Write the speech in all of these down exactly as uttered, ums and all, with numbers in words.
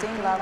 Fifteen love.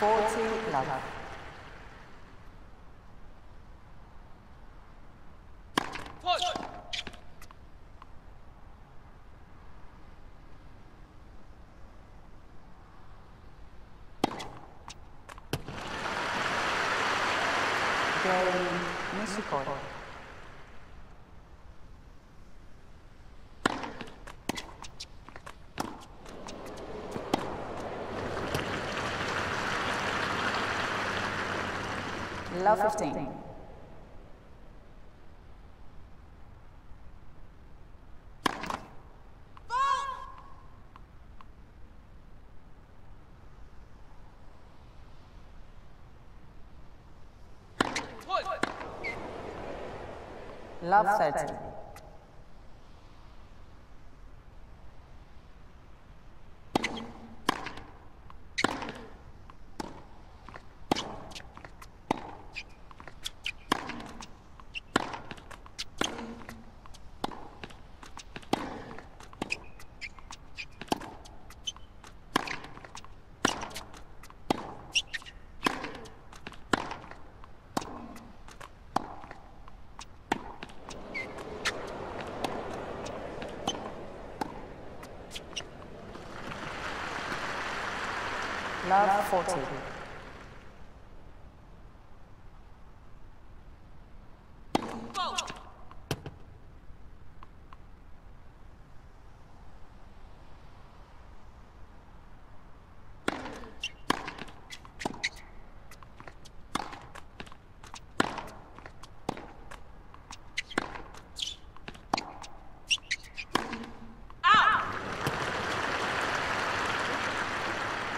forty love. Push. Game musical. Love fifteen. Love thirteen. Love forty. Go.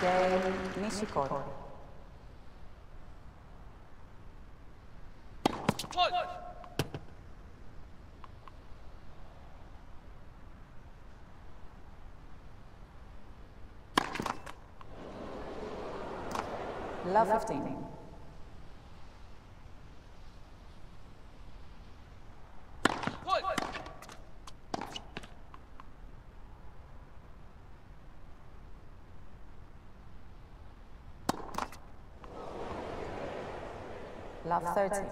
Game Nishikori. Love fifteen. Love thirty.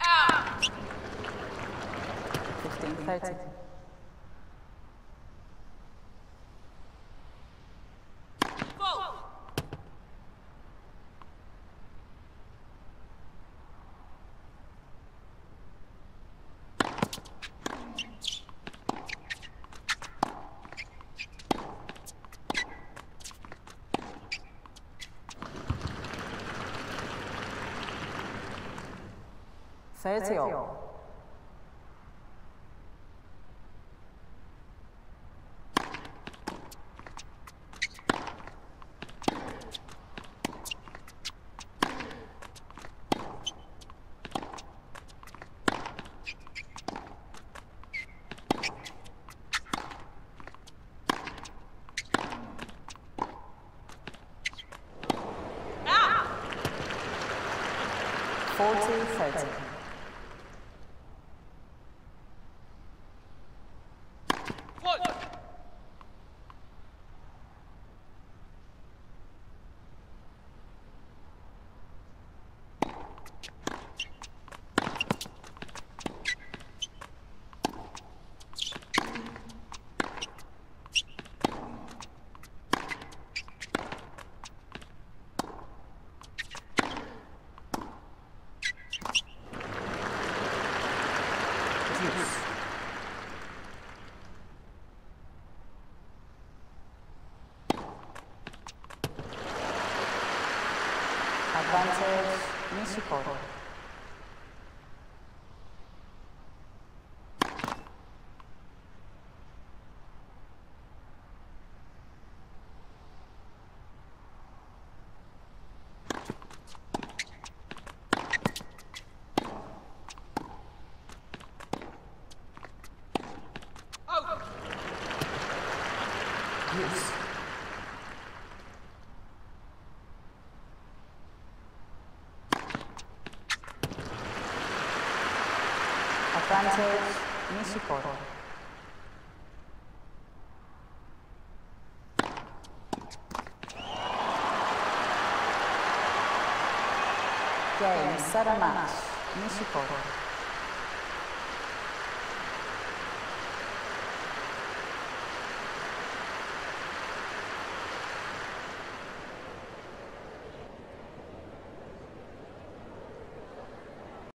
Ah. Fifteen thirty. thirty. Ah! forty, thirty. Advantage musical. Advantage musical. Game set a match musical.